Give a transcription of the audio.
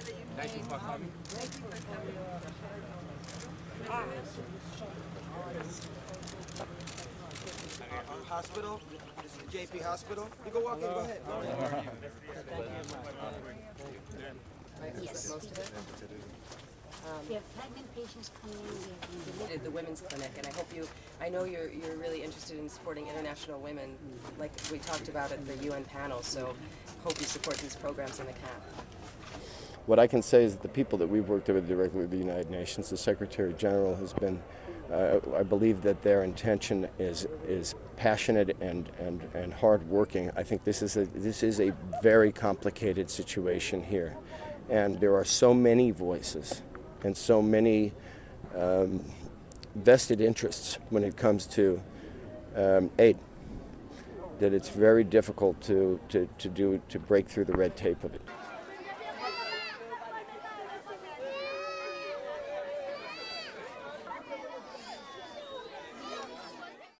that you came. Thank you for coming. Thank you for coming. Hospital. This is JP Hospital. You can walk in. Go ahead. Yes. We have pregnant patients coming. We have the women's clinic, and I hope you. I know you're really interested in supporting international women, like we talked about at the UN panel. So, hope you support these programs in the CAP. What I can say is that the people that we've worked with directly with the United Nations, the Secretary General has been. I believe that their intention is passionate and hardworking. I think this is a very complicated situation here, and there are so many voices and so many vested interests when it comes to aid, that it's very difficult to break through the red tape of it.